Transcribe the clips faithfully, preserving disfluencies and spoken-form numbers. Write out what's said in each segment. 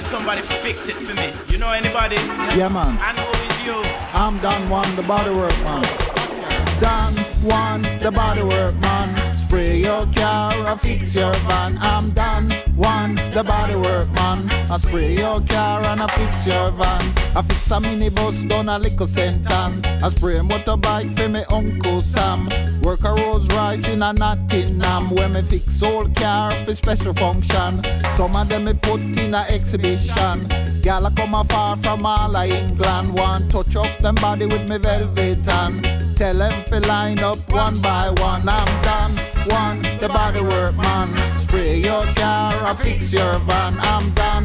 need somebody to fix it for me. You know anybody? Yeah, man. I know it's you. I'm Don one, the bodywork man. Don one, the bodywork man. Spray your car or fix your van. I'm Don one, the bodywork man. I spray your car and I fix your van. I fix a minibus down a little Centan. I spray a motorbike for me Uncle Sam. Work a Rolls Royce in a Nottingham. When me fix old car for special function. Some of them me put in a exhibition. Gal a come afar from all a England. One touch up them body with me velvet and tell them fi line up one by one. I'm Don one, the bodywork man. Spray your car or fix your van. I'm Don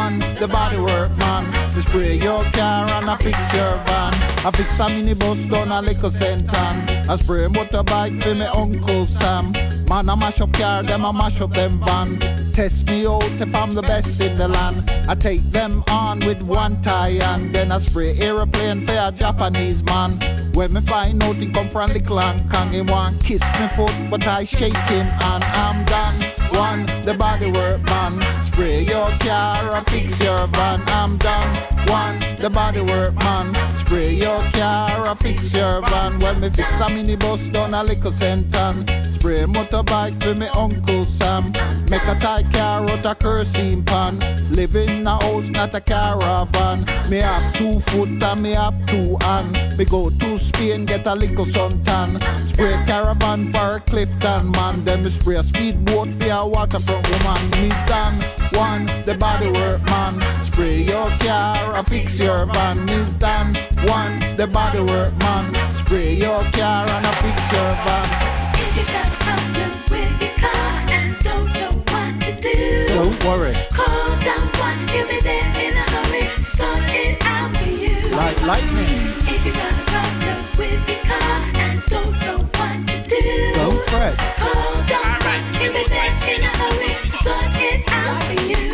one, the bodywork man. Spray your car and I fix your van. I fix a minibus down a little Centan. I spray a motorbike for me Uncle Sam. Man I mash up car, them I mash up them van. Test me out if I'm the best in the land. I take them on with one tie and then I spray aeroplane for a Japanese man. When me find out he come from little Hong Kong, he want kiss me foot but I shake him and I'm Don one, the bodywork man. Spray your car or fix your van. I'm Don one, the bodywork man. Spray your car or fix your van. When me fix a minibus down a little Centan. Spray motorbike for me Uncle Sam. Make a tie car out a kerosene pan. Live in a house not a caravan. Me have two foot and me have two hand. Me go to Spain get a little suntan. Spray caravan for a Clifton man. Then me spray a speedboat for a waterfront woman. Me Don one, the bodywork man. Spray your car or fix your van. Me Don one, the bodywork man. Spray your car and a fix your van. You got a problem with your car and don't know what to do, don't worry. Call Don one, he'll be there in a hurry. Sort it out for you. Like lightning. If you got a problem with your car and don't know what to do, don't fret. Call Don one, he'll be there in a hurry. Sort it out for you.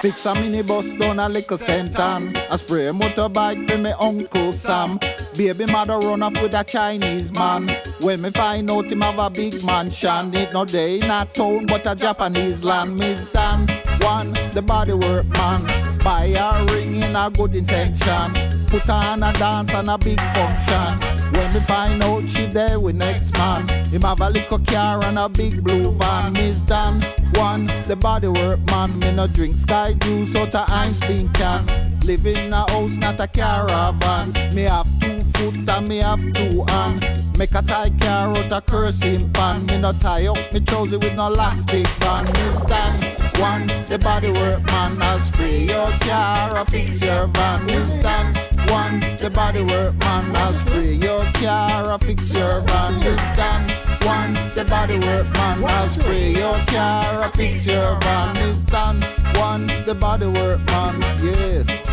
Fix a minibus down a little Centan. I spray a motorbike for me Uncle Sam. Baby mother run off with a Chinese man. When me find out him have a big mansion. It no day in a town but a Japanese land. Miss Don one, the bodywork man. Buy a ring in a good intention. Put on a dance and a big function. When me find out she there with next man. Him have a little car and a big blue van. Miss Don one, the bodywork man. Me no drink sky juice out of Heinz bean can. Live in a house not a caravan. Me have two foot and me have two hand. Make a tie car out a kerosene pan. Me no tie up me trousers with no elastic band. Me Don one, the bodywork man. I spray your car or fix your van. Me Don one, the bodywork man. I spray your car or fix your van. Me Don one, the bodywork man. I spray your car or fix your van. Me Don one, the bodywork man. Yeah.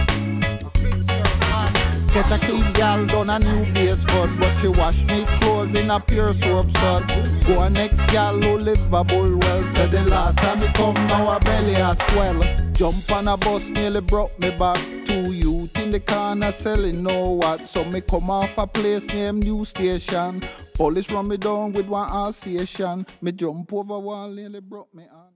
Get a clean gal done a new base foot, but she wash me clothes in a pure soap sud. Go a next gal who livable well. Said the last time me come now her belly a swell. Jump on a bus nearly brought me back. Two youth in the corner selling no what. So me come off a place named New Station. Police run me down with one Alsatian. Me jump over one nearly brought me on.